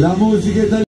La musica italiana.